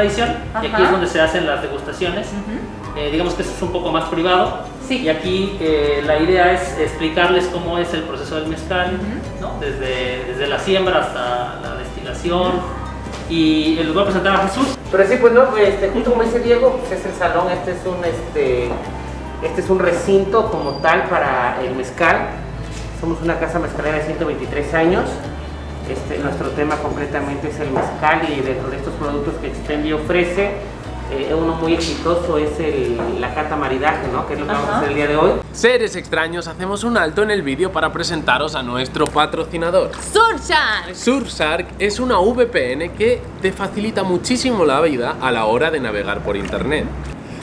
Tradición. Ajá. Y aquí es donde se hacen las degustaciones. Digamos que eso es un poco más privado. Sí. Y aquí la idea es explicarles cómo es el proceso del mezcal, ¿no? Desde la siembra hasta la destilación. Y les voy a presentar a Jesús. Pero sí, pues no, justo como dice Diego, pues es el salón, este es un recinto como tal para el mezcal. Somos una casa mezcalera de 123 años. Nuestro tema completamente es el mezcal, y dentro de estos productos que Expendio ofrece, uno muy exitoso es la cata maridaje, ¿no? Que es lo que vamos a hacer el día de hoy. Seres extraños, hacemos un alto en el vídeo para presentaros a nuestro patrocinador. Surfshark. Surfshark es una VPN que te facilita muchísimo la vida a la hora de navegar por internet.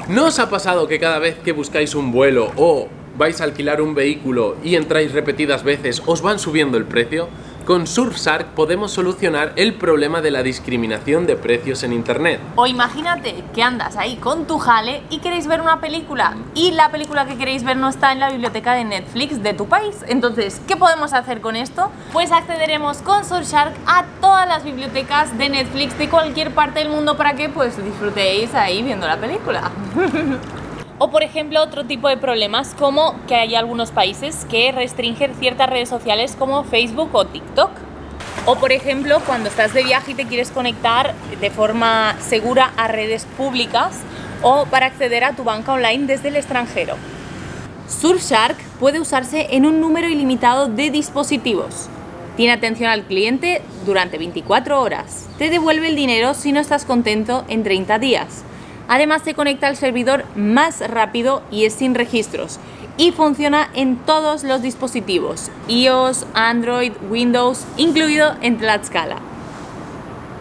¿No os ha pasado que cada vez que buscáis un vuelo o vais a alquilar un vehículo y entráis repetidas veces, os van subiendo el precio? Con Surfshark podemos solucionar el problema de la discriminación de precios en internet. O imagínate que andas ahí con tu jale y queréis ver una película, y la película que queréis ver no está en la biblioteca de Netflix de tu país. Entonces, ¿qué podemos hacer con esto? Pues accederemos con Surfshark a todas las bibliotecas de Netflix de cualquier parte del mundo para que pues disfrutéis ahí viendo la película. O por ejemplo, otro tipo de problemas, como que hay algunos países que restringen ciertas redes sociales como Facebook o TikTok. O por ejemplo, cuando estás de viaje y te quieres conectar de forma segura a redes públicas o para acceder a tu banca online desde el extranjero. Surfshark puede usarse en un número ilimitado de dispositivos. Tiene atención al cliente durante 24 horas. Te devuelve el dinero si no estás contento en 30 días. Además, se conecta al servidor más rápido y es sin registros, y funciona en todos los dispositivos, iOS, Android, Windows, incluido en Tlaxcala.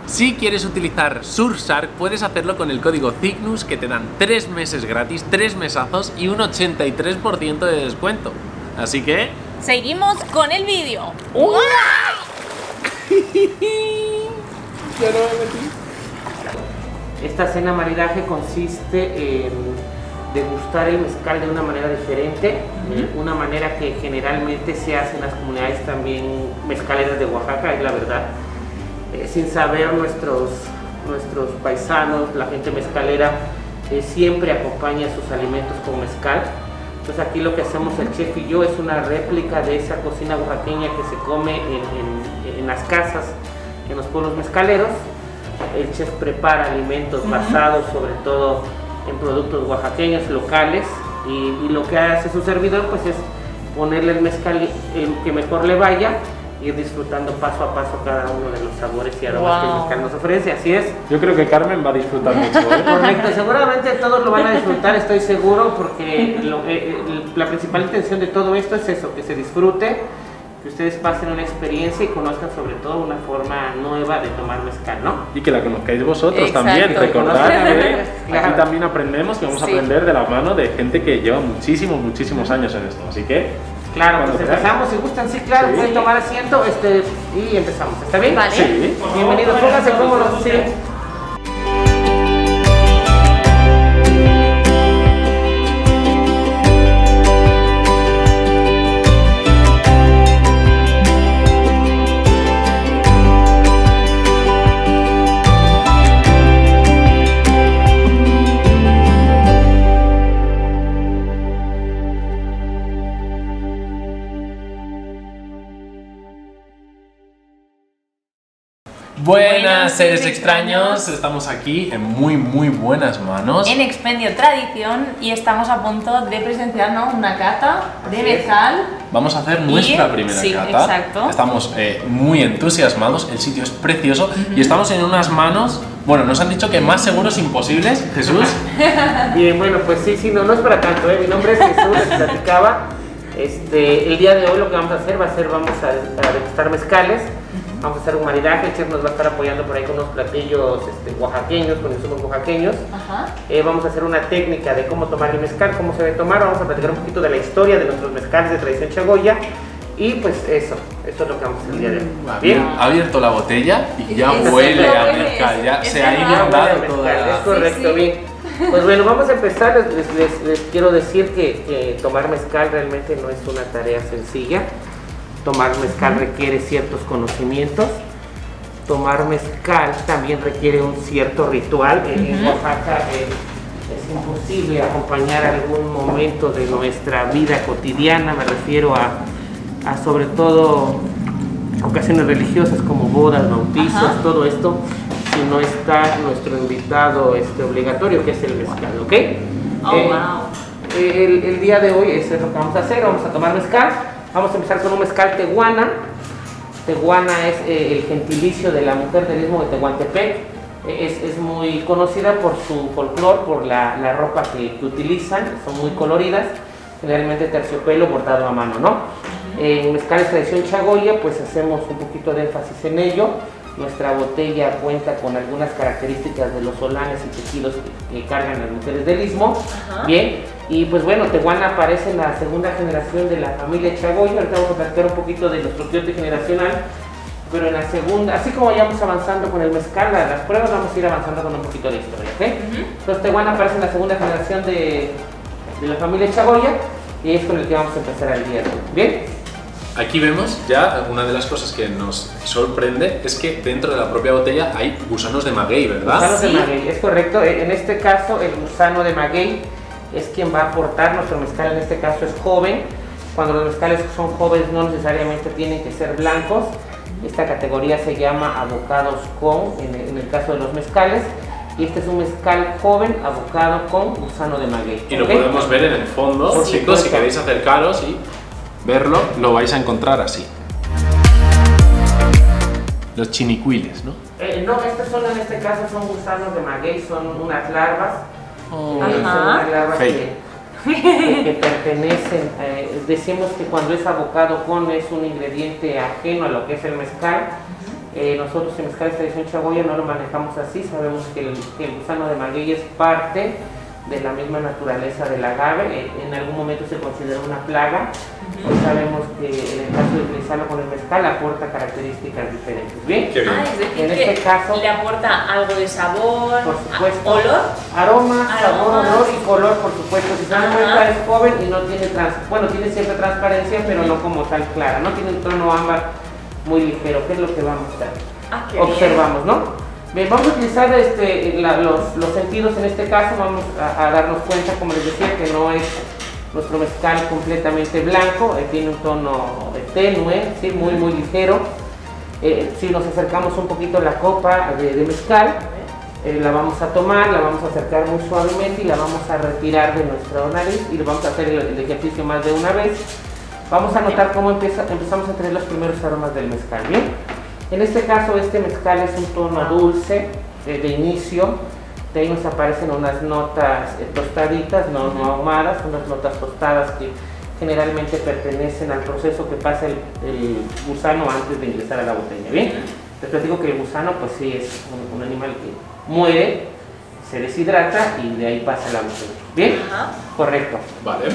Si quieres utilizar Surfshark, puedes hacerlo con el código Cygnus, que te dan 3 meses gratis, 3 mesazos y un 83% de descuento. Así que... ¡seguimos con el vídeo! ¡Uah! Ya no me metí. Esta cena maridaje consiste en degustar el mezcal de una manera diferente, una manera que generalmente se hace en las comunidades también mezcaleras de Oaxaca, es la verdad. Sin saber, nuestros paisanos, la gente mezcalera, siempre acompaña sus alimentos con mezcal. Entonces aquí lo que hacemos el chef y yo es una réplica de esa cocina oaxaqueña que se come en las casas, en los pueblos mezcaleros. El chef prepara alimentos basados sobre todo en productos oaxaqueños locales, y lo que hace su servidor pues es ponerle el mezcal el que mejor le vaya, ir disfrutando paso a paso cada uno de los sabores y aromas que el mezcal nos ofrece, así es. Yo creo que Carmen va a disfrutar mucho, ¿eh? Correcto, seguramente todos lo van a disfrutar, estoy seguro, porque la principal intención de todo esto es eso, que se disfrute, que ustedes pasen una experiencia y conozcan sobre todo una forma nueva de tomar mezcal, ¿no? Y que la conozcáis vosotros. Exacto, también, recordad que claro, aquí también aprendemos, que vamos a aprender de la mano de gente que lleva muchísimos años en esto, así que... Claro, pues empezamos, si gustan, sí, claro, pueden tomar asiento y empezamos, ¿está bien? Vale. Sí. Bienvenidos, pónganse cómodos, sí. Buenas, seres extraños, estamos aquí en muy buenas manos en Expendio Tradición, y estamos a punto de presenciarnos una cata de mezcal. Vamos a hacer nuestra primera cata. Exacto. Estamos muy entusiasmados, el sitio es precioso y estamos en unas manos, bueno, nos han dicho que más seguros imposibles, Jesús. Bien, bueno, pues sí, no es para tanto, mi nombre es Jesús, les platicaba. El día de hoy lo que vamos a hacer vamos a degustar mezcales. Vamos a hacer un maridaje, el chef nos va a estar apoyando por ahí con unos platillos oaxaqueños, con insumos oaxaqueños. Vamos a hacer una técnica de cómo tomar el mezcal, cómo se debe tomar. Vamos a platicar un poquito de la historia de nuestros mezcales de tradición Chagoya. Y pues eso es lo que vamos a hacer el día de hoy. Bien, ha abierto la botella y ya huele a mezcal, ya se ha inundado toda la... Es correcto, bien. Pues bueno, vamos a empezar. Les quiero decir que tomar mezcal realmente no es una tarea sencilla. Tomar mezcal requiere ciertos conocimientos. tomar mezcal también requiere un cierto ritual. En Oaxaca es imposible acompañar algún momento de nuestra vida cotidiana, me refiero a sobre todo ocasiones religiosas como bodas, bautizos, todo esto, si no está nuestro invitado obligatorio, que es el mezcal, ¿ok? El día de hoy eso es lo que vamos a hacer, vamos a tomar mezcal, vamos a empezar con un mezcal tehuana. Tehuana es el gentilicio de la mujer del Istmo de Tehuantepec, es muy conocida por su folclor, por la ropa que utilizan, son muy coloridas, generalmente terciopelo bordado a mano, ¿no? En mezcales tradición Chagoya pues hacemos un poquito de énfasis en ello. Nuestra botella cuenta con algunas características de los solanes y tejidos que cargan las mujeres del Istmo. Bien, y pues bueno, Tehuana aparece en la segunda generación de la familia Chagoya. Ahorita vamos a platicar un poquito de nuestro quiote generacional, pero en la segunda, así como vayamos avanzando con el mezcal, las pruebas, vamos a ir avanzando con un poquito de historia, ¿ok? Entonces Tehuana aparece en la segunda generación de la familia Chagoya y es con el que vamos a empezar el día de hoy. Bien. Aquí vemos ya una de las cosas que nos sorprende es que dentro de la propia botella hay gusanos de maguey, ¿verdad? Gusanos de maguey, es correcto. En este caso el gusano de maguey es quien va a aportar nuestro mezcal, en este caso es joven. Cuando los mezcales son jóvenes no necesariamente tienen que ser blancos. Esta categoría se llama abocados con, en el caso de los mezcales. Y este es un mezcal joven abocado con gusano de maguey. Y lo podemos ver en el fondo, chicos, si queréis acercaros y verlo, lo vais a encontrar así. Los chinicuiles, ¿no? No, estos son, en este caso, son gusanos de maguey, son unas larvas. Son unas larvas que pertenecen, decimos que cuando es abocado con es un ingrediente ajeno a lo que es el mezcal. Nosotros en mezcales tradición Chagoya no lo manejamos así, sabemos que el gusano de maguey es parte de la misma naturaleza del agave, en algún momento se considera una plaga. Pues sabemos que en el caso de utilizarlo con el mezcal aporta características diferentes. Bien, es decir, en este caso le aporta algo de sabor, por supuesto, olor, aroma, sabor, olor y color, por supuesto. Si se dan cuenta es joven y no tiene tiene cierta transparencia, pero no como tal clara, no tiene un tono ámbar muy ligero, que es lo que vamos a observamos, ¿no? Bien, vamos a utilizar los sentidos en este caso, vamos a darnos cuenta, como les decía, que no es nuestro mezcal completamente blanco, tiene un tono tenue, ¿sí? Muy muy ligero. Si nos acercamos un poquito la copa de mezcal, la vamos a tomar, la vamos a acercar muy suavemente y la vamos a retirar de nuestra nariz y vamos a hacer el ejercicio más de una vez. Vamos a notar cómo empezamos a tener los primeros aromas del mezcal, ¿bien? En este caso, este mezcal es un tono dulce de inicio. De ahí nos aparecen unas notas tostaditas, no ahumadas, unas notas tostadas que generalmente pertenecen al proceso que pasa el gusano antes de ingresar a la botella. Bien, les digo que el gusano, pues sí, es un animal que muere, se deshidrata y de ahí pasa la botella. Bien, correcto. Vale.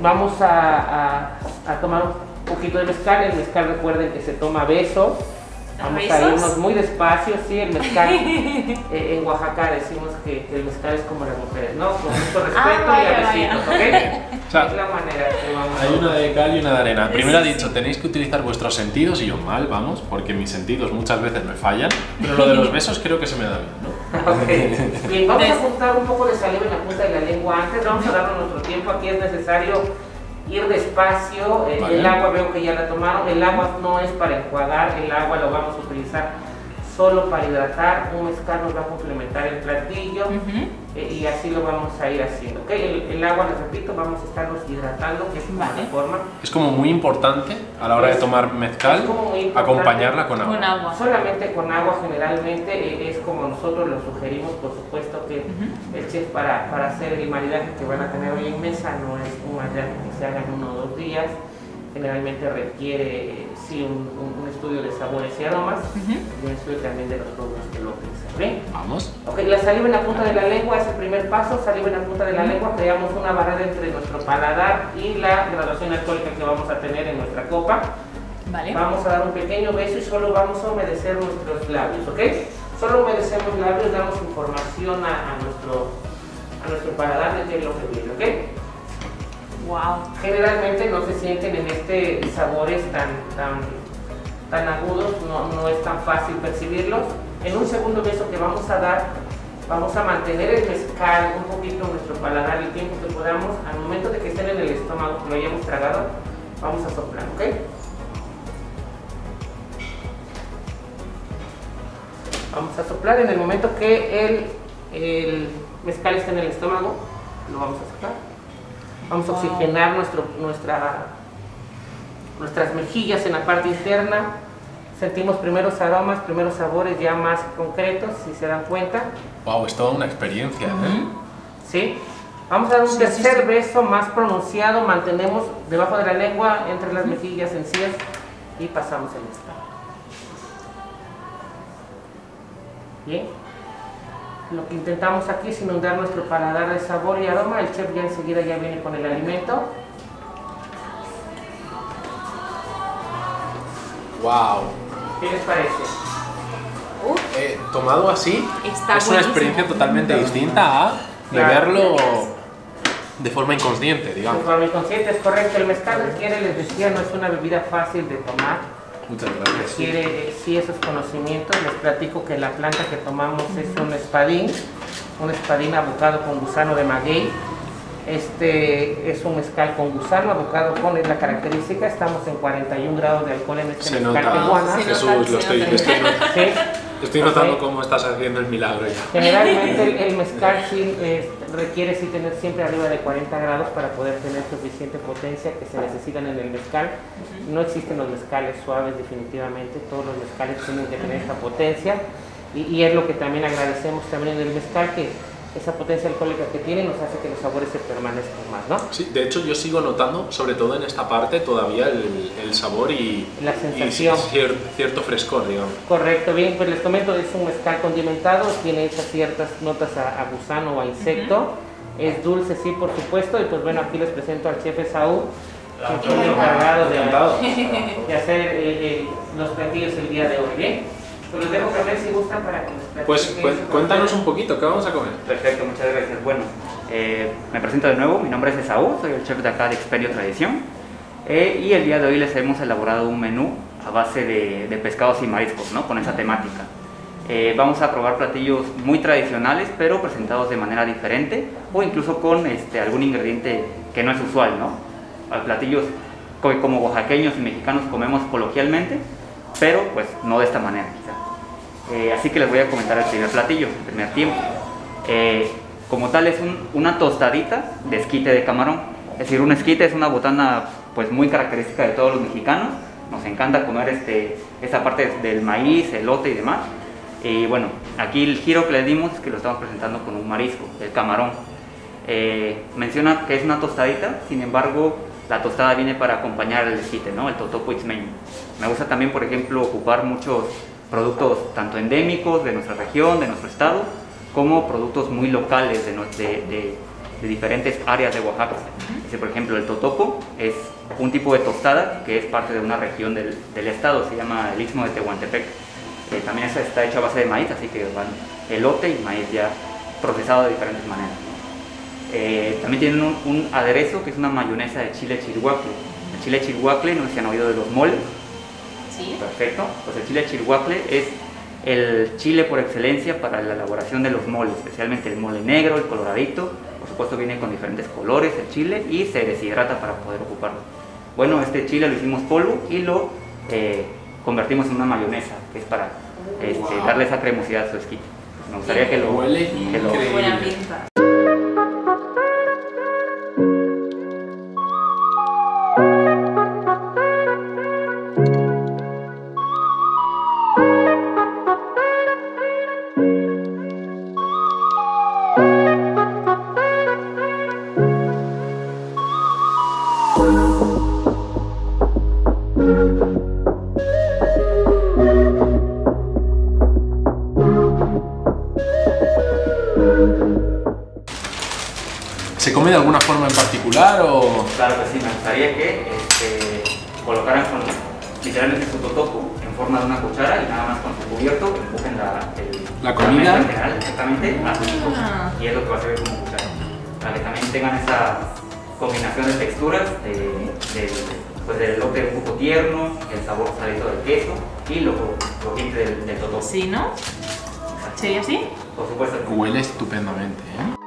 Vamos a tomar un poquito de mezcal. El mezcal, recuerden que se toma a besos. Vamos a irnos muy despacio, sí, el mezcal. En Oaxaca decimos que el mezcal es como las mujeres, ¿no? Con mucho respeto y a besitos, ¿ok? O sea, es la manera que vamos. Hay una de cal y una de arena. Primero ha dicho, tenéis que utilizar vuestros sentidos y yo mal, vamos, porque mis sentidos muchas veces me fallan, pero lo de los besos creo que se me da bien, ¿no? Bien, vamos a juntar un poco de saliva en la punta de la lengua antes, vamos a darnos nuestro tiempo, aquí es necesario ir despacio, el agua veo que ya la tomaron, el agua no es para enjuagar, el agua lo vamos a utilizar solo para hidratar, un mezcal nos va a complementar el platillo, y así lo vamos a ir haciendo, ¿okay? El agua, les repito, vamos a estarnos hidratando, que es una forma. Es como muy importante a la hora de tomar mezcal, acompañarla con agua. Solamente con agua generalmente es como nosotros lo sugerimos, por supuesto que el chef para hacer el maridaje que van a tener hoy en mesa no es un maridaje que se haga en 1 o 2 días, generalmente requiere sí un estudio de sabores y aromas y un estudio también de los productos que lo utilizan. ¿Okay? Vamos. Okay, la saliva en la punta de la lengua es el primer paso, saliva en la punta de la lengua, creamos una barrera entre nuestro paladar y la graduación alcohólica que vamos a tener en nuestra copa. Vale. Vamos a dar un pequeño beso y solo vamos a humedecer nuestros labios, ¿ok? Solo humedecemos labios, damos información a nuestro paladar de qué es lo que viene, ¿ok? Wow. Generalmente no se sienten en sabores tan agudos, no es tan fácil percibirlos. En un segundo beso que vamos a dar, vamos a mantener el mezcal un poquito en nuestro paladar el tiempo que podamos. Al momento de que estén en el estómago, que lo hayamos tragado, vamos a soplar, ¿ok? Vamos a soplar en el momento que el mezcal esté en el estómago, lo vamos a soplar. Vamos a oxigenar nuestras mejillas en la parte interna. Sentimos primeros aromas, primeros sabores ya más concretos, si se dan cuenta. Wow, es toda una experiencia, ¿eh? Sí. Vamos a dar un tercer beso más pronunciado. Mantenemos debajo de la lengua, entre las mejillas, encías y pasamos el estómago. Bien. Lo que intentamos aquí es inundar nuestro paladar de sabor y aroma. El chef ya enseguida viene con el alimento. ¡Wow! ¿Qué les parece? Tomado así, es una experiencia totalmente distinta a beberlo de forma inconsciente, digamos. De forma inconsciente, es correcto. El mezcal requiere, les decía, no es una bebida fácil de tomar. Muchas gracias. Requiere sí esos conocimientos. Les platico que la planta que tomamos es un espadín abocado con gusano de maguey. Este es un mezcal con gusano, abocado con, es la característica. Estamos en 41 grados de alcohol en este mezcal peruana. Jesús, estoy notando cómo estás haciendo el milagro ya. Generalmente el mezcal requiere tener siempre arriba de 40 grados para poder tener suficiente potencia que se necesitan en el mezcal. No existen los mezcales suaves definitivamente, todos los mezcales tienen que tener esa potencia y es lo que también agradecemos también en el mezcal, que esa potencia alcohólica que tiene nos hace que los sabores se permanezcan más, ¿no? Sí, de hecho yo sigo notando, sobre todo en esta parte, todavía el sabor y la sensación. Y cierto frescor, digamos. Correcto, bien, pues les comento, es un mezcal condimentado, tiene esas ciertas notas a gusano o a insecto, es dulce, sí, por supuesto, y pues bueno, aquí les presento al chef Esaú, que estoy encargado de hacer los platillos el día de hoy, ¿bien? Pues los dejo comer si gustan para que nos cuéntanos un poquito, ¿qué vamos a comer? Perfecto, muchas gracias. Bueno, me presento de nuevo, mi nombre es Esaú, soy el chef de acá de Expedición Tradición y el día de hoy les hemos elaborado un menú a base de pescados y mariscos, ¿no? Con esa temática. Vamos a probar platillos muy tradicionales, pero presentados de manera diferente o incluso con algún ingrediente que no es usual, ¿no? Platillos que como oaxaqueños y mexicanos comemos coloquialmente, pero pues no de esta manera quizá. Así que les voy a comentar el primer platillo, el primer tiempo. Como tal es una tostadita de esquite de camarón. Es decir, un esquite es una botana pues muy característica de todos los mexicanos. Nos encanta comer esa parte del maíz, elote y demás. Y bueno, aquí el giro que le dimos es que lo estamos presentando con un marisco, el camarón. Menciona que es una tostadita, sin embargo la tostada viene para acompañar el esquite, ¿no? El totopo ixmeño. Me gusta también, por ejemplo, ocupar muchos productos tanto endémicos de nuestra región, de nuestro estado, como productos muy locales de diferentes áreas de Oaxaca. Por ejemplo, el totopo es un tipo de tostada que es parte de una región del estado, se llama el Istmo de Tehuantepec. También está hecho a base de maíz, así que van elote y maíz ya procesado de diferentes maneras. También tienen un aderezo que es una mayonesa de chile chilhuacle. El chile chilhuacle, no sé si han oído de los moles. Sí. Perfecto, pues el chile chilhuacle es el chile por excelencia para la elaboración de los moles, especialmente el mole negro, el coloradito. Por supuesto viene con diferentes colores el chile y se deshidrata para poder ocuparlo. Bueno, este chile lo hicimos polvo y lo convertimos en una mayonesa, que es para darle esa cremosidad a su esquite. Me gustaría que lo huele y que lo huela. ¿Se come de alguna forma en particular o...? Claro que sí, me gustaría que colocaran con, literalmente su totopo en forma de una cuchara y nada más con su cubierto empujen la comida en general, exactamente, y es lo que va a servir como cuchara. Para que también tengan esa combinación de texturas, pues del elote un poco tierno, el sabor salido del queso y lo pinte del totopo. ¿Sí, no? ¿Sí, así? Por supuesto. Huele estupendamente, ¿eh?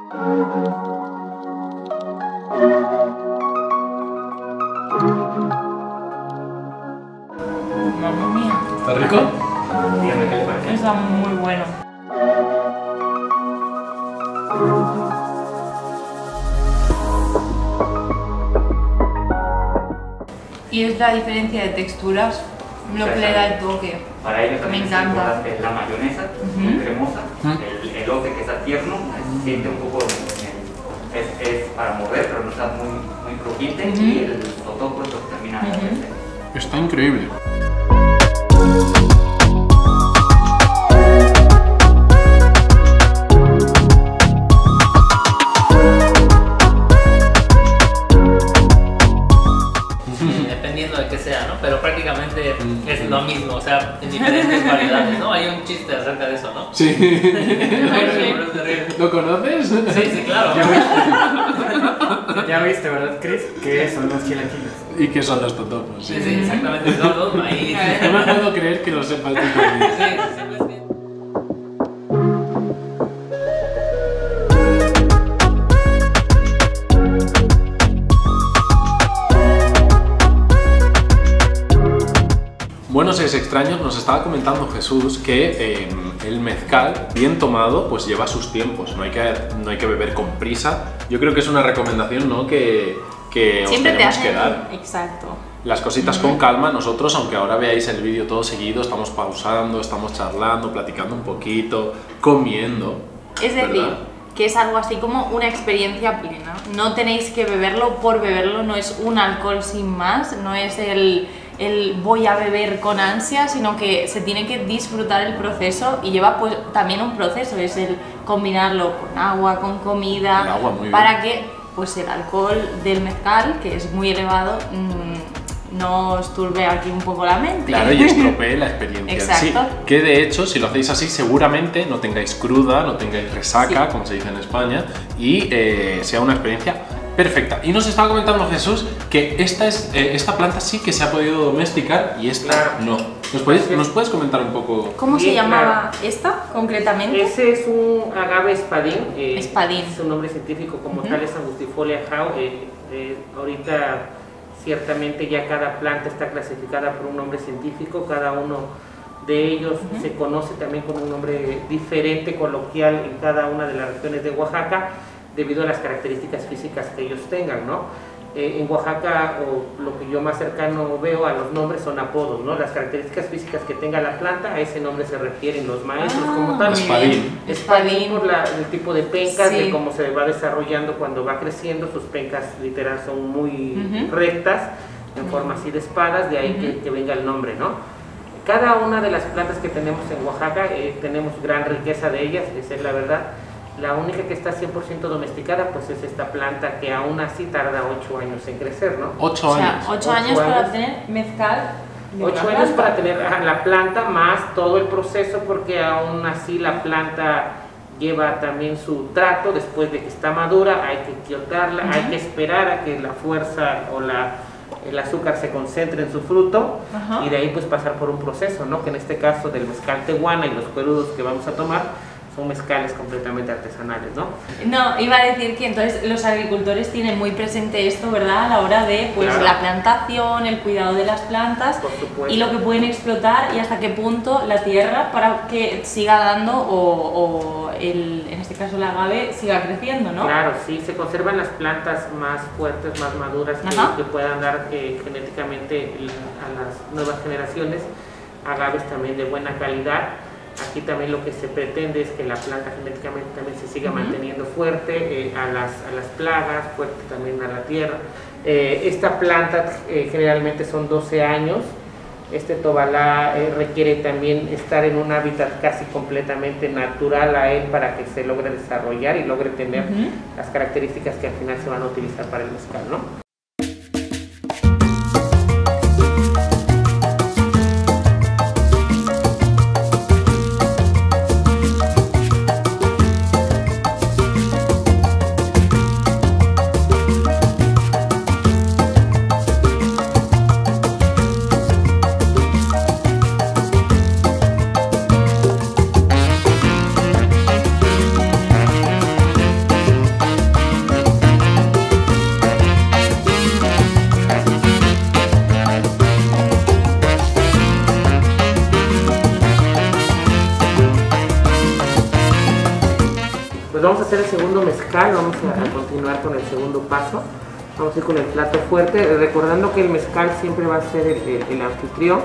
Mamma mía. ¿Está rico? Está muy bueno. Y es la diferencia de texturas lo que le da el toque. Para ellos también me encanta. Es la mayonesa, es cremosa, el elote que está tierno, se siente un poco... Es para mover, pero no está muy crujiente, y el totopo termina de hacerse. Está increíble. Dependiendo de qué sea, ¿no? Pero prácticamente es lo mismo, o sea, en diferentes variedades, ¿no? Hay un chiste acerca de eso, ¿no? Sí. ¿Lo conoces? Sí, sí, claro. Ya viste, ¿verdad, Chris? Que son los chilaquiles. Y que son los totopos. Sí, sí, exactamente. Todos maíz. No me puedo creer que lo sepas tú también. Sí, sí, sí. Buenos Aires Extraños, nos estaba comentando Jesús que el mezcal, bien tomado, pues lleva sus tiempos, no hay que beber con prisa. Yo creo que es una recomendación, ¿no? que siempre os tenemos que dar. Exacto. Las cositas con calma. Nosotros, aunque ahora veáis el vídeo todo seguido, estamos pausando, estamos charlando, platicando un poquito, comiendo. Es decir, ¿verdad? Que es algo así como una experiencia plena. No tenéis que beberlo por beberlo, no es un alcohol sin más, no es el voy a beber con ansia, sino que se tiene que disfrutar el proceso y lleva pues también un proceso, es el combinarlo con agua, con comida, el agua, muy para bien. Que pues el alcohol del mezcal, que es muy elevado, no os turbe aquí un poco la mente. Claro, y estropee la experiencia. Exacto. Sí, que de hecho, si lo hacéis así, seguramente no tengáis cruda, no tengáis resaca, sí, como se dice en España, y sea una experiencia perfecta. Y nos estaba comentando Jesús que esta planta sí que se ha podido domesticar y esta no. ¿Nos puedes comentar un poco? ¿Cómo se llamaba esta concretamente? Ese es un agave espadín. Espadín. Su nombre científico como tal es angustifolia jau. Ahorita ciertamente ya cada planta está clasificada por un nombre científico. Cada uno de ellos se conoce también con un nombre diferente, coloquial en cada una de las regiones de Oaxaca, debido a las características físicas que ellos tengan, ¿no? En Oaxaca, o lo que yo más cercano veo a los nombres son apodos, ¿no? Las características físicas que tenga la planta, a ese nombre se refieren los maestros, como tal. Espadín por el tipo de pencas, sí, de cómo se va desarrollando cuando va creciendo. Sus pencas literal son muy rectas, en forma así de espadas, de ahí que venga el nombre, ¿no? Cada una de las plantas que tenemos en Oaxaca, tenemos gran riqueza de ellas, esa es la verdad. La única que está 100% domesticada pues es esta planta, que aún así tarda 8 años en crecer, ¿no? 8 años. O sea, 8 años para obtener mezcal. 8 años para tener la planta más todo el proceso, porque aún así la planta lleva también su trato. Después de que está madura hay que quiotarla, hay que esperar a que la fuerza o el azúcar se concentre en su fruto, y de ahí pues pasar por un proceso, ¿no? Que en este caso del mezcal tehuana y los cuerudos que vamos a tomar son mezcales completamente artesanales, ¿no? No, iba a decir que entonces los agricultores tienen muy presente esto, ¿verdad? A la hora de, pues, claro, la plantación, el cuidado de las plantas y lo que pueden explotar y hasta qué punto la tierra para que siga dando o en este caso el agave siga creciendo, ¿no? Claro, sí, se conservan las plantas más fuertes, más maduras que puedan dar genéticamente a las nuevas generaciones, agaves también de buena calidad. Aquí también lo que se pretende es que la planta genéticamente también se siga manteniendo fuerte a las plagas, fuerte también a la tierra. Esta planta generalmente son 12 años, este tobalá requiere también estar en un hábitat casi completamente natural a él para que se logre desarrollar y logre tener las características que al final se van a utilizar para el mezcal, ¿no? El segundo mezcal, vamos a continuar con el segundo paso, vamos a ir con el plato fuerte, recordando que el mezcal siempre va a ser el anfitrión,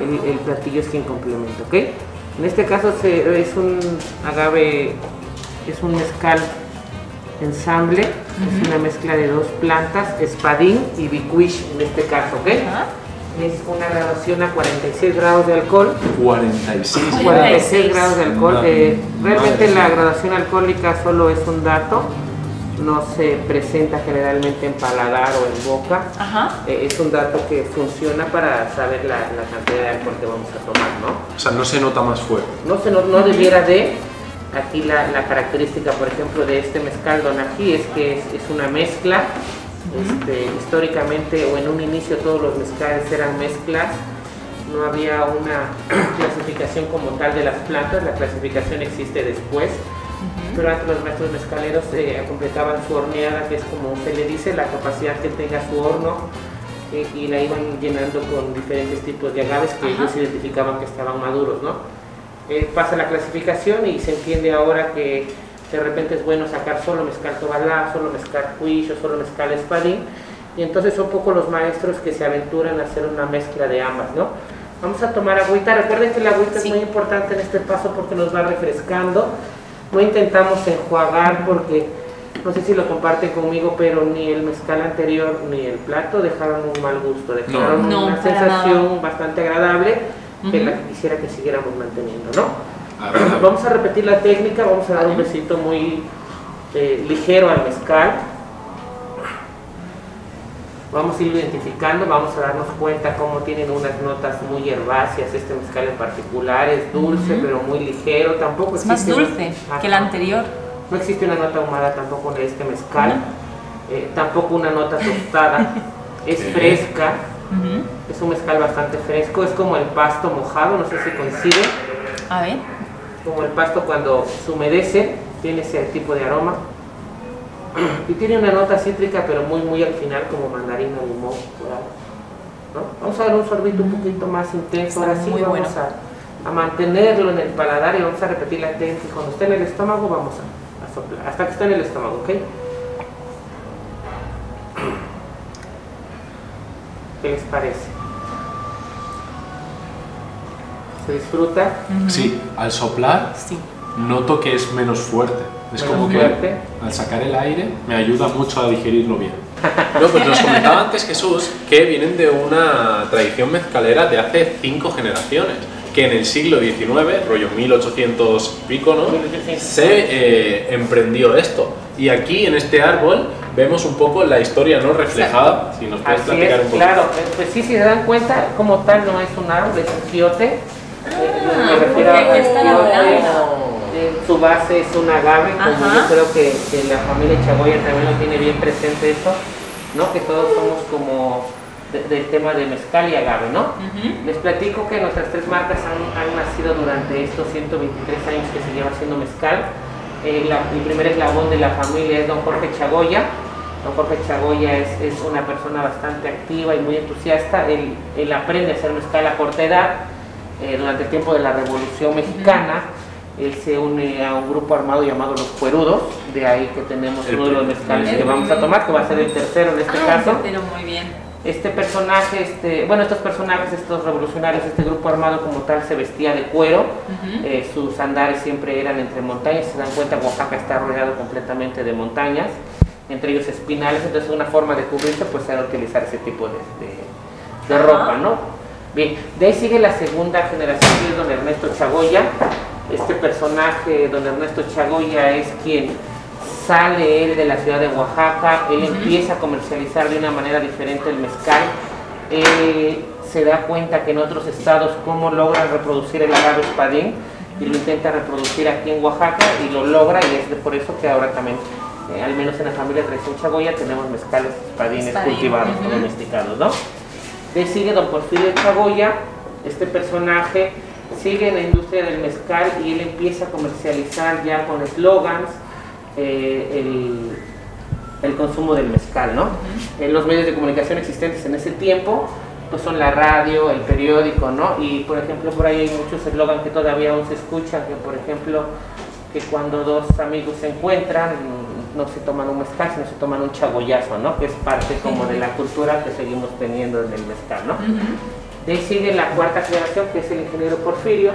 el platillo es quien complementa, ¿ok? En este caso es un agave, es un mezcal ensamble, es una mezcla de dos plantas, espadín y bicuish en este caso, ¿ok? Es una graduación a 46 grados de alcohol. 46 grados de alcohol. Realmente la graduación alcohólica solo es un dato, no se presenta generalmente en paladar o en boca. Es un dato que funciona para saber la cantidad de alcohol que vamos a tomar, ¿no? O sea, no se nota más fuerte. No debiera de. Aquí la característica, por ejemplo, de este mezcal Donají es que es una mezcla. Históricamente o en un inicio todos los mezcales eran mezclas, no había una clasificación como tal de las plantas, la clasificación existe después, pero antes los maestros mezcaleros completaban su horneada, que es como se le dice, la capacidad que tenga su horno, y la iban llenando con diferentes tipos de agaves que ellos identificaban que estaban maduros, ¿no? Pasa la clasificación y se entiende ahora que de repente es bueno sacar solo mezcal tobalá, solo mezcal cuish o solo mezcal espadín, y entonces son pocos los maestros que se aventuran a hacer una mezcla de ambas, ¿no? Vamos a tomar agüita, recuerden que la agüita es muy importante en este paso porque nos va refrescando, no intentamos enjuagar porque, no sé si lo comparten conmigo, pero ni el mezcal anterior ni el plato dejaron un mal gusto, dejaron una sensación bastante agradable que la que quisiera que siguiéramos manteniendo, ¿no? Vamos a repetir la técnica, vamos a dar un besito muy ligero al mezcal. Vamos a ir identificando, vamos a darnos cuenta cómo tienen unas notas muy herbáceas, este mezcal en particular es dulce pero muy ligero, tampoco es más dulce que el anterior. No existe una nota ahumada tampoco en este mezcal, tampoco una nota tostada, es fresca, es un mezcal bastante fresco, es como el pasto mojado, no sé si coincide. A ver. Como el pasto cuando se humedece, tiene ese tipo de aroma. Y tiene una nota cítrica, pero muy, muy al final, como mandarina, limón, ¿no? Vamos a dar un sorbito un poquito más intenso. Ahora sí vamos a mantenerlo en el paladar y vamos a repetir la técnica. Cuando esté en el estómago, vamos a soplar. Hasta que esté en el estómago, ¿ok? ¿Qué les parece? ¿Se disfruta? Sí, al soplar noto que es menos fuerte. Es menos como fuerte. Que al sacar el aire me ayuda mucho a digerirlo bien. No, pues nos comentaba antes Jesús que vienen de una tradición mezcalera de hace 5 generaciones, que en el siglo XIX, rollo 1800 pico, ¿no? Se emprendió esto. Y aquí en este árbol vemos un poco la historia no reflejada, si nos puedes platicar un poco. Claro, pues sí, si se dan cuenta, como tal no es un árbol, es un giote. Me refiero a su base es un agave, como yo creo que la familia Chagoya también lo tiene bien presente eso, ¿no? Que todos somos como del tema de mezcal y agave, ¿no? Les platico que nuestras tres marcas han nacido durante estos 123 años que se lleva haciendo mezcal. El primer eslabón de la familia es Don Jorge Chagoya. Don Jorge Chagoya es una persona bastante activa y muy entusiasta. Él aprende a hacer mezcal a corta edad, durante el tiempo de la Revolución Mexicana. Él se une a un grupo armado llamado Los Cuerudos, de ahí que tenemos uno de los mezcales que vamos a tomar, que va a ser el tercero en este caso. Tercero, muy bien. Este personaje, estos personajes, estos revolucionarios, este grupo armado como tal se vestía de cuero, sus andares siempre eran entre montañas. Se dan cuenta, Oaxaca está rodeado completamente de montañas, entre ellos espinales, entonces una forma de cubrirse pues era utilizar ese tipo de ropa, ¿no? Bien, de ahí sigue la segunda generación, que es Don Ernesto Chagoya. Este personaje, Don Ernesto Chagoya, es quien sale él de la ciudad de Oaxaca. Él empieza a comercializar de una manera diferente el mezcal. Él se da cuenta que en otros estados cómo logran reproducir el agave espadín y lo intenta reproducir aquí en Oaxaca y lo logra, y es por eso que ahora también, al menos en la familia Tradición Chagoya, tenemos mezcales espadines cultivados, domesticados, ¿no? De sigue Don Porfirio Chagoya. Este personaje sigue en la industria del mezcal y él empieza a comercializar ya con eslogans el consumo del mezcal, ¿no? Los medios de comunicación existentes en ese tiempo pues son la radio, el periódico, ¿no? Y por ejemplo por ahí hay muchos eslogans que todavía aún se escuchan, que por ejemplo que cuando dos amigos se encuentran no se toman un mezcal, sino se toman un chagoyazo, ¿no? Que es parte como de la cultura que seguimos teniendo en el mezcal, ¿no? De ahí sigue la cuarta generación, que es el ingeniero Porfirio.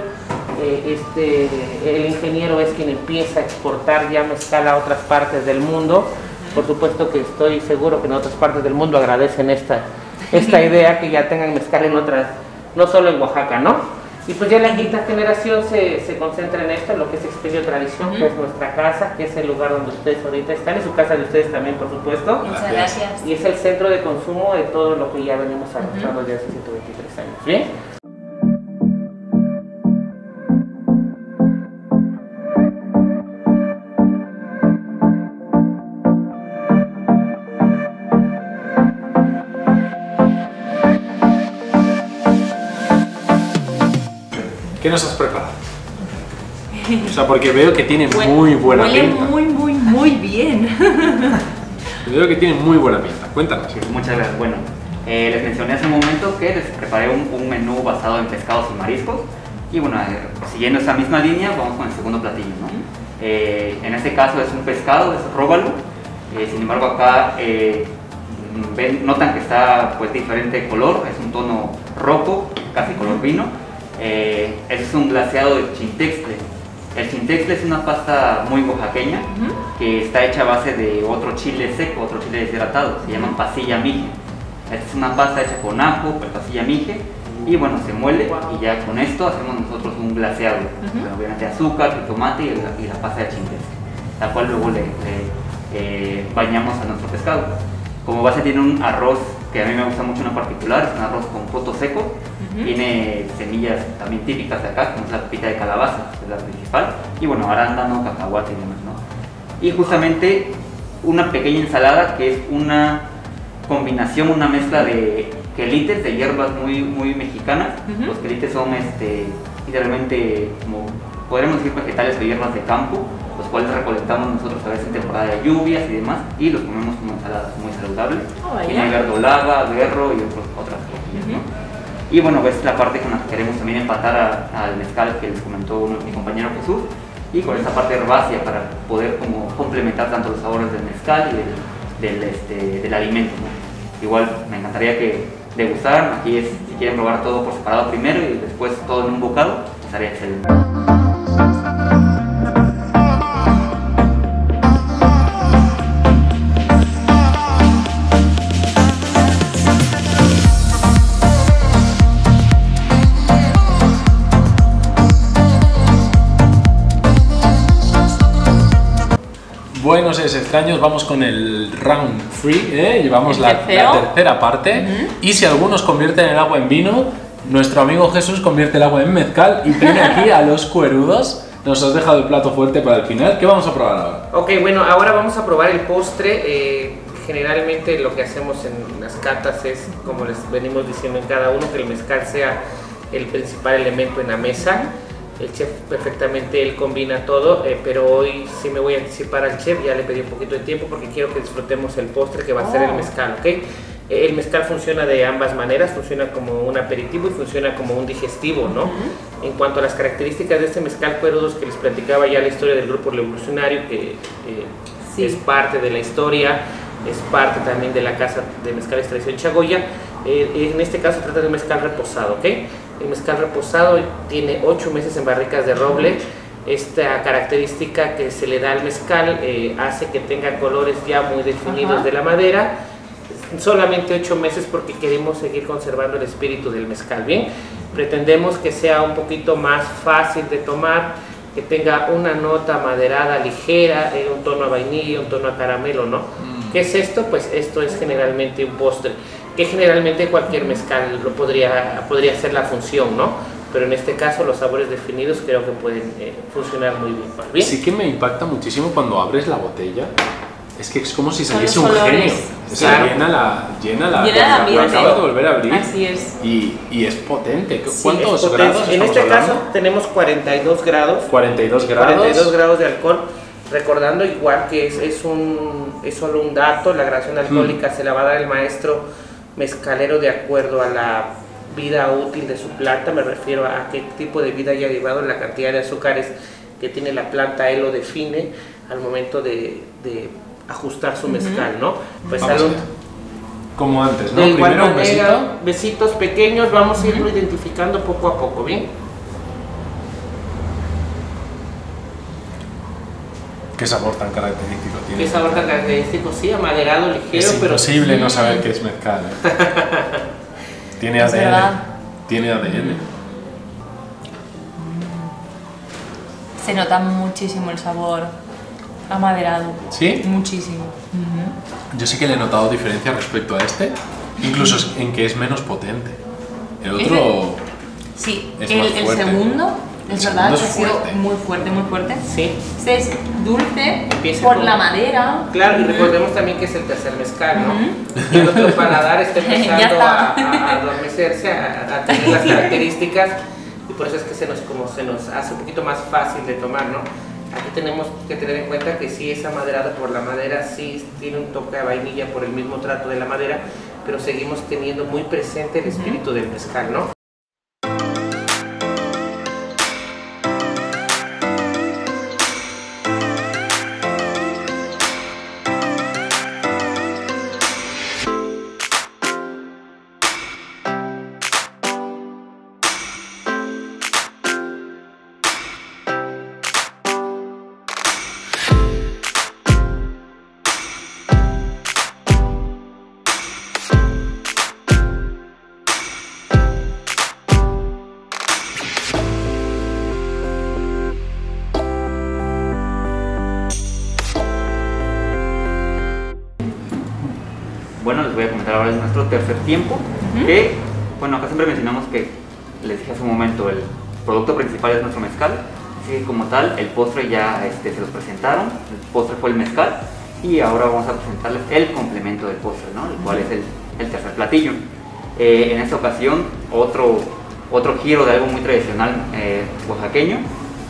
El ingeniero es quien empieza a exportar ya mezcal a otras partes del mundo. Por supuesto que estoy seguro que en otras partes del mundo agradecen esta idea, que ya tengan mezcal en otras, no solo en Oaxaca, ¿no? Y pues ya la quinta generación se concentra en esto, en lo que es Expedición Tradición, que es nuestra casa, que es el lugar donde ustedes ahorita están, y su casa de ustedes también, por supuesto. Muchas gracias. Y es el centro de consumo de todo lo que ya venimos arrastrando desde hace 123 años, ¿bien? ¿Qué nos has preparado? O sea, porque veo que tiene muy buena pinta. Muy bien. Veo que tiene muy buena pinta. Cuéntanos. Sí, muchas gracias. Bueno, les mencioné hace un momento que les preparé un menú basado en pescados y mariscos. Y bueno, siguiendo esa misma línea, vamos con el segundo platillo, ¿no? En este caso es un pescado, es róbalo. Sin embargo, acá notan que está pues diferente de color. Es un tono rojo, casi color vino. Es un glaseado de chintextle. El chintextle es una pasta muy oaxaqueña que está hecha a base de otro chile seco, otro chile deshidratado, se llama pasilla mije. Esta es una pasta hecha con ajo, pues pasilla mije, y bueno, se muele y ya con esto hacemos nosotros un glaseado, obviamente azúcar, jitomate y la pasta de chintextle, la cual luego le bañamos a nuestro pescado. Como base tiene un arroz que a mí me gusta mucho en particular, es un arroz con frutos secos. Tiene semillas también típicas de acá, como es la pepita de calabaza, es la principal, y bueno, arándano, cacahuate y demás, ¿no? Y justamente una pequeña ensalada que es una combinación, una mezcla de quelites, de hierbas muy mexicanas. Los quelites son literalmente como podremos decir vegetales o hierbas de campo, los cuales recolectamos nosotros a veces en temporada de lluvias y demás, y los comemos como ensaladas muy saludables. Tiene verdolaga, berro y otras cosas, ¿no? Y bueno, es la parte con la que queremos también empatar al mezcal que les comentó mi compañero Jesús, y con esta parte herbácea para poder como complementar tanto los sabores del mezcal y del alimento, ¿no? Igual me encantaría que degustaran. Aquí es, si quieren probar todo por separado primero y después todo en un bocado, estaría excelente. Buenos es extraños, vamos con el round 3, llevamos la tercera parte, y si algunos convierten el agua en vino, nuestro amigo Jesús convierte el agua en mezcal y tiene aquí a los cuerudos. Nos has dejado el plato fuerte para el final. ¿Qué vamos a probar ahora? Ok, bueno, ahora vamos a probar el postre generalmente lo que hacemos en las catas es, como les venimos diciendo en cada uno, que el mezcal sea el principal elemento en la mesa. El chef perfectamente, él combina todo, pero hoy sí me voy a anticipar al chef, ya le pedí un poquito de tiempo porque quiero que disfrutemos el postre que va a ser el mezcal, ¿ok? El mezcal funciona de ambas maneras, funciona como un aperitivo y funciona como un digestivo, ¿no? En cuanto a las características de este mezcal cuerudos que les platicaba ya la historia del grupo revolucionario, que sí, es parte de la historia, es parte también de la casa de mezcales Tradición Chagoya. En este caso trata de un mezcal reposado, ¿ok? El mezcal reposado tiene 8 meses en barricas de roble. Esta característica que se le da al mezcal hace que tenga colores ya muy definidos de la madera. Solamente 8 meses porque queremos seguir conservando el espíritu del mezcal, ¿bien? Pretendemos que sea un poquito más fácil de tomar, que tenga una nota maderada ligera, un tono a vainilla, un tono a caramelo, ¿no? ¿Qué es esto? Pues esto es generalmente un postre, que generalmente cualquier mezcal lo podría hacer la función, ¿no? Pero en este caso los sabores definidos creo que pueden funcionar muy bien. ¿Bien? Sí que me impacta muchísimo cuando abres la botella, es que es como si saliese un genio. O sea, claro, llena la acabas de volver a abrir. Así es. Y es potente. ¿Cuántos grados? En este caso tenemos 42 grados. 42 grados. 42 grados de alcohol. Recordando igual que es solo un dato, la graduación alcohólica se la va a dar el maestro mezcalero de acuerdo a la vida útil de su planta, me refiero a qué tipo de vida haya llevado, la cantidad de azúcares que tiene la planta, él lo define al momento de ajustar su mezcal, ¿no? Pues como antes, ¿no? Primero un besito. Besitos pequeños, vamos a irlo identificando poco a poco, ¿bien? Qué sabor tan característico tiene. Qué sabor tan característico, sí, amaderado, ligero, pero... Es imposible no saber que es mezcal. Tiene ADN. Tiene ADN. Se nota muchísimo el sabor amaderado. ¿Sí? Muchísimo. Yo sí que le he notado diferencia respecto a este, incluso en que es menos potente. El otro... Sí, el segundo... Es verdad que ha sido muy fuerte, muy fuerte. Sí. Este es dulce por la madera. Claro, y recordemos también que es el tercer mezcal, ¿no? Y el otro paladar está empezando a adormecerse, a tener las características, y por eso es que se nos hace un poquito más fácil de tomar, ¿no? Aquí tenemos que tener en cuenta que sí es amaderado por la madera, sí tiene un toque de vainilla por el mismo trato de la madera, pero seguimos teniendo muy presente el espíritu del mezcal, ¿no? Ahora es nuestro tercer tiempo, que, bueno, acá siempre mencionamos que, les dije hace un momento, el producto principal es nuestro mezcal, así que como tal, el postre ya se los presentaron, el postre fue el mezcal, y ahora vamos a presentarles el complemento del postre, ¿no? El cual es el tercer platillo. En esta ocasión, otro giro de algo muy tradicional oaxaqueño,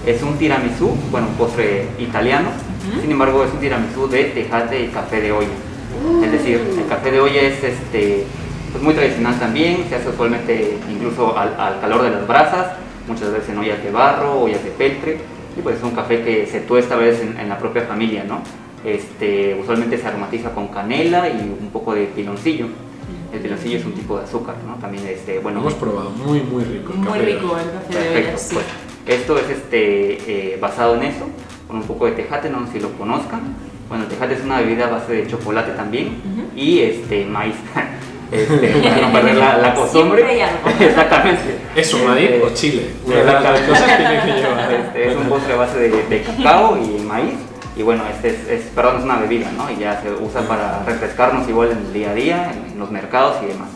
es un tiramisú, bueno, un postre italiano, sin embargo es un tiramisú de tejate y café de olla. Es decir, el café de olla es pues muy tradicional también, se hace usualmente incluso al calor de las brasas, muchas veces en ollas de barro, ollas de peltre, y pues es un café que se tuesta a veces en la propia familia, ¿no? Usualmente se aromatiza con canela y un poco de piloncillo. El piloncillo es un tipo de azúcar, ¿no? También bueno, hemos probado, muy muy rico el café. Muy rico el café de olla. Perfecto, sí. Pues, esto es basado en eso, con un poco de tejate, no sé si lo conozcan. Bueno, el tejate es una bebida a base de chocolate también y maíz. Para no perder la costumbre. Exactamente. ¿Es un maíz o chile? Es un postre a base de cacao y maíz. Y bueno, es una bebida, ¿no? Y ya se usa para refrescarnos igual en el día a día, en los mercados y demás.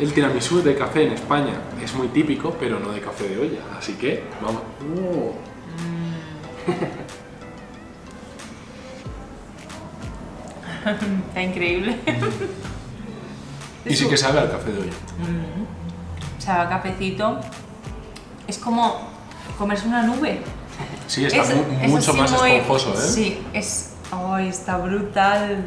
El tiramisú de café en España es muy típico, pero no de café de olla. Así que, vamos. Está increíble. Y sí que sabe al café de hoy. Sabe a cafecito. Es como comerse una nube. Sí, está mucho más esponjoso, ¿eh? Sí, es... ¡Ay, está brutal!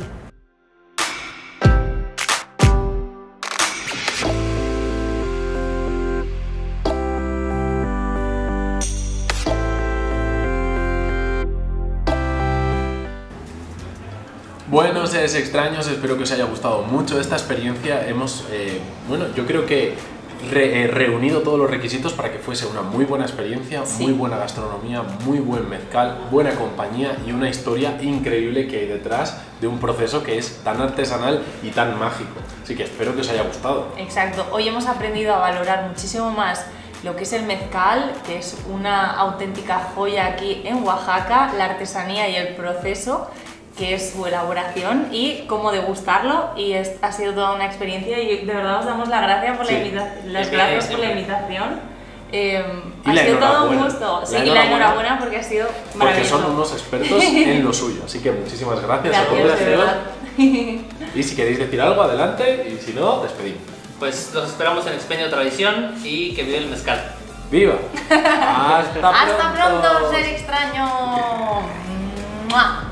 Buenos seres extraños, espero que os haya gustado mucho esta experiencia. Hemos, bueno, yo creo que reunido todos los requisitos para que fuese una muy buena experiencia, sí. Muy buena gastronomía, muy buen mezcal, buena compañía y una historia increíble que hay detrás de un proceso que es tan artesanal y tan mágico. Así que espero que os haya gustado. Exacto, hoy hemos aprendido a valorar muchísimo más lo que es el mezcal, que es una auténtica joya aquí en Oaxaca, la artesanía y el proceso, que es su elaboración y cómo degustarlo, y ha sido toda una experiencia y de verdad os damos las gracias por, sí, la invitación. Ha sido todo un gusto. Sí, y la enhorabuena porque ha sido maravilloso. Porque son unos expertos en lo suyo, así que muchísimas gracias. Y si queréis decir algo, adelante, y si no, despedid. Pues los esperamos en Expedición Tradición y que vive el mezcal. ¡Viva! ¡Hasta pronto! ¡Hasta pronto, ser extraño! ¡Mua!